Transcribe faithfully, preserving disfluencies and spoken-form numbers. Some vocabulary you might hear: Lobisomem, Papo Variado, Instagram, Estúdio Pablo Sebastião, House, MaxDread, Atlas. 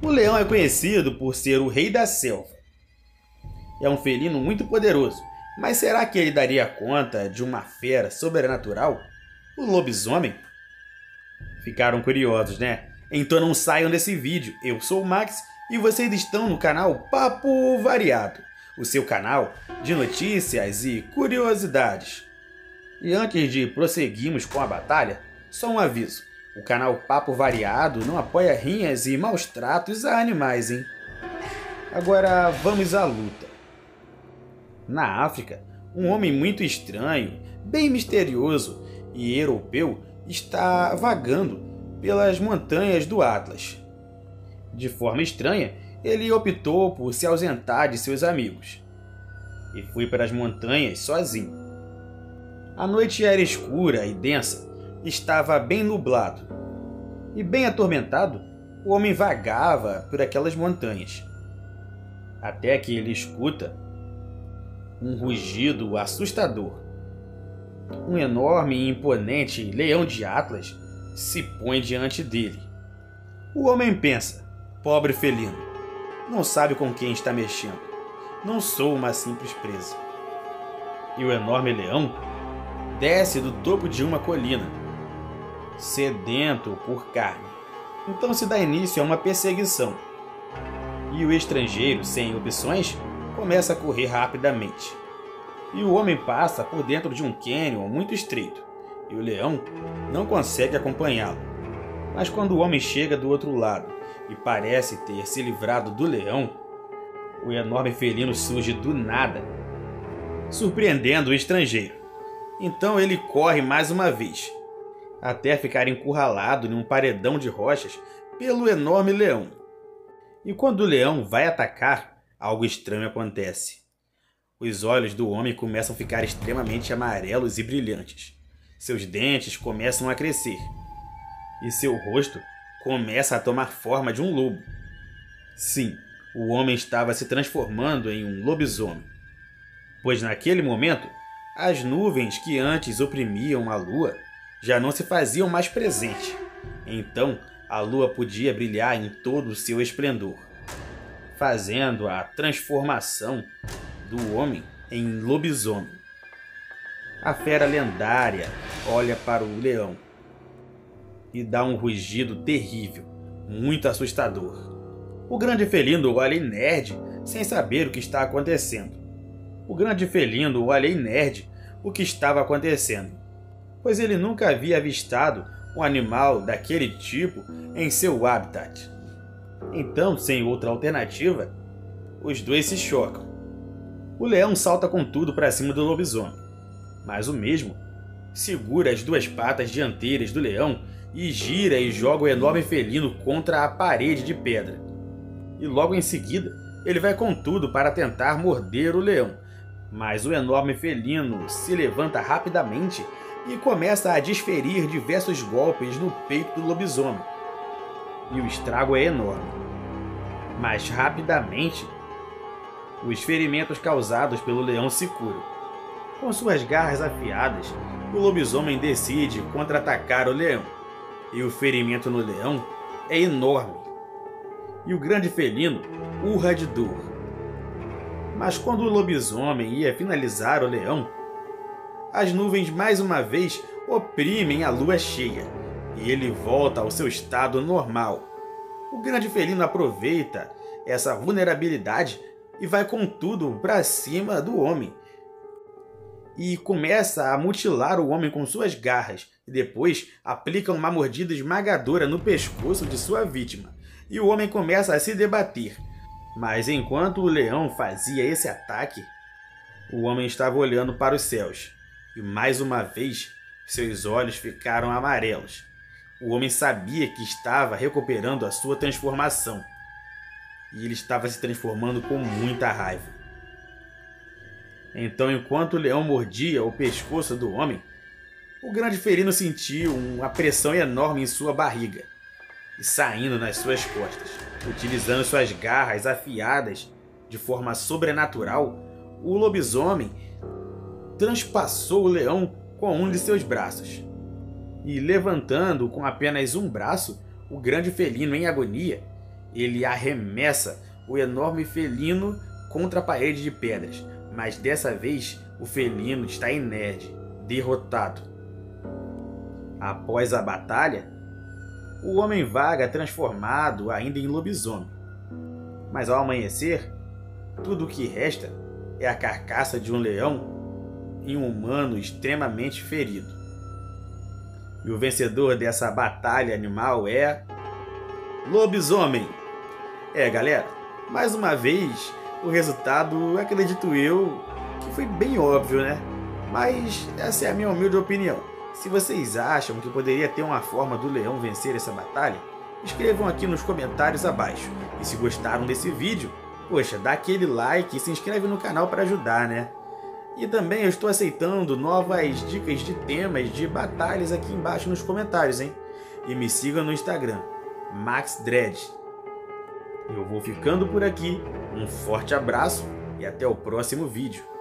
O leão é conhecido por ser o rei da selva. É um felino muito poderoso, mas será que ele daria conta de uma fera sobrenatural? O lobisomem? Ficaram curiosos, né? Então não saiam desse vídeo. Eu sou o Max e vocês estão no canal Papo Variado, o seu canal de notícias e curiosidades. E antes de prosseguirmos com a batalha, só um aviso. O canal Papo Variado não apoia rinhas e maus tratos a animais, hein? Agora vamos à luta. Na África, um homem muito estranho, bem misterioso e europeu está vagando pelas montanhas do Atlas. De forma estranha, ele optou por se ausentar de seus amigos e foi para as montanhas sozinho. A noite era escura e densa, estava bem nublado e bem atormentado, o homem vagava por aquelas montanhas, até que ele escuta um rugido assustador. Um enorme e imponente leão de Atlas se põe diante dele. O homem pensa: pobre felino, não sabe com quem está mexendo. Não sou uma simples presa. E o enorme leão desce do topo de uma colina, sedento por carne. Então se dá início a uma perseguição. E o estrangeiro, sem opções, começa a correr rapidamente. E o homem passa por dentro de um cânion muito estreito, e o leão não consegue acompanhá-lo. Mas quando o homem chega do outro lado e parece ter se livrado do leão, o enorme felino surge do nada, surpreendendo o estrangeiro. Então ele corre mais uma vez, até ficar encurralado em um paredão de rochas pelo enorme leão. E quando o leão vai atacar, algo estranho acontece. Os olhos do homem começam a ficar extremamente amarelos e brilhantes. Seus dentes começam a crescer e seu rosto começa a tomar forma de um lobo. Sim, o homem estava se transformando em um lobisomem, pois naquele momento as nuvens que antes oprimiam a lua já não se faziam mais presente. Então a lua podia brilhar em todo o seu esplendor, fazendo a transformação do homem em lobisomem. A fera lendária olha para o leão e dá um rugido terrível, muito assustador. O grande felino olha inerte, sem saber o que está acontecendo. O grande felino olha inerte o que estava acontecendo, pois ele nunca havia avistado um animal daquele tipo em seu habitat. Então, sem outra alternativa, os dois se chocam. O leão salta com tudo para cima do lobisomem, mas o mesmo segura as duas patas dianteiras do leão e gira e joga o enorme felino contra a parede de pedra. E logo em seguida, ele vai com tudo para tentar morder o leão, mas o enorme felino se levanta rapidamente e começa a desferir diversos golpes no peito do lobisomem. E o estrago é enorme. Mas rapidamente, os ferimentos causados pelo leão se curam. Com suas garras afiadas, o lobisomem decide contra-atacar o leão. E o ferimento no leão é enorme. E o grande felino urra de dor. Mas quando o lobisomem ia finalizar o leão, as nuvens mais uma vez oprimem a lua cheia e ele volta ao seu estado normal. O grande felino aproveita essa vulnerabilidade e vai com tudo para cima do homem e começa a mutilar o homem com suas garras e depois aplica uma mordida esmagadora no pescoço de sua vítima. E o homem começa a se debater, mas enquanto o leão fazia esse ataque, o homem estava olhando para os céus e mais uma vez seus olhos ficaram amarelos. O homem sabia que estava recuperando a sua transformação e ele estava se transformando com muita raiva. Então, enquanto o leão mordia o pescoço do homem, o grande felino sentiu uma pressão enorme em sua barriga e saindo nas suas costas. Utilizando suas garras afiadas de forma sobrenatural, o lobisomem transpassou o leão com um de seus braços. E levantando com apenas um braço, o grande felino em agonia Ele arremessa o enorme felino contra a parede de pedras, mas dessa vez o felino está inerte, derrotado. Após a batalha, o homem vaga transformado ainda em lobisomem. Mas ao amanhecer, tudo o que resta é a carcaça de um leão e um humano extremamente ferido. E o vencedor dessa batalha animal é... lobisomem! É, galera, mais uma vez, o resultado, acredito eu, que foi bem óbvio, né? Mas essa é a minha humilde opinião. Se vocês acham que poderia ter uma forma do leão vencer essa batalha, escrevam aqui nos comentários abaixo. E se gostaram desse vídeo, poxa, dá aquele like e se inscreve no canal para ajudar, né? E também eu estou aceitando novas dicas de temas de batalhas aqui embaixo nos comentários, hein? E me siga no Instagram, MaxDread. Eu vou ficando por aqui, um forte abraço e até o próximo vídeo.